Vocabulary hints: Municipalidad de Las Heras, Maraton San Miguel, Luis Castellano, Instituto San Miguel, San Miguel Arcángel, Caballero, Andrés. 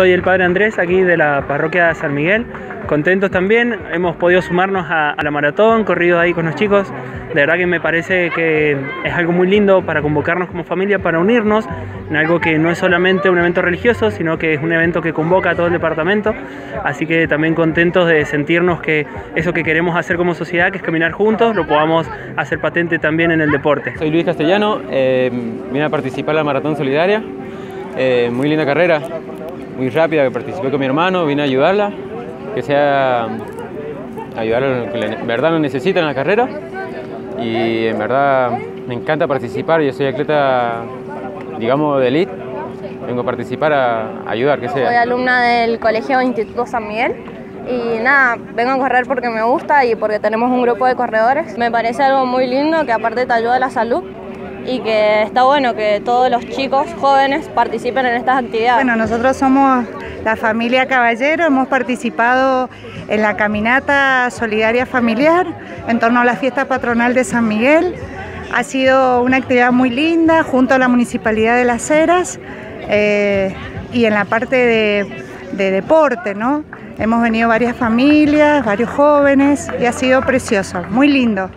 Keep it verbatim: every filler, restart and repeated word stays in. soy el padre Andrés, aquí de la parroquia San Miguel. Contentos también, hemos podido sumarnos a, a la maratón, corrido ahí con los chicos. De verdad que me parece que es algo muy lindo para convocarnos como familia, para unirnos en algo que no es solamente un evento religioso, sino que es un evento que convoca a todo el departamento. Así que también contentos de sentirnos que eso que queremos hacer como sociedad, que es caminar juntos, lo podamos hacer patente también en el deporte. Soy Luis Castellano, eh, vine a participar en la Maratón Solidaria. Eh, muy linda carrera, muy rápida, que participé con mi hermano, vine a ayudarla, que sea ayudar a los que en verdad lo necesitan en la carrera. Y en verdad me encanta participar, yo soy atleta, digamos, de élite, vengo a participar, a ayudar, que sea. Soy alumna del colegio Instituto San Miguel y nada, vengo a correr porque me gusta y porque tenemos un grupo de corredores. Me parece algo muy lindo que aparte te ayuda a la salud y que está bueno que todos los chicos jóvenes participen en estas actividades. Bueno, nosotros somos la familia Caballero, hemos participado en la caminata solidaria familiar en torno a la fiesta patronal de San Miguel. Ha sido una actividad muy linda junto a la Municipalidad de Las Heras eh, y en la parte de, de deporte, ¿no? Hemos venido varias familias, varios jóvenes y ha sido precioso, muy lindo.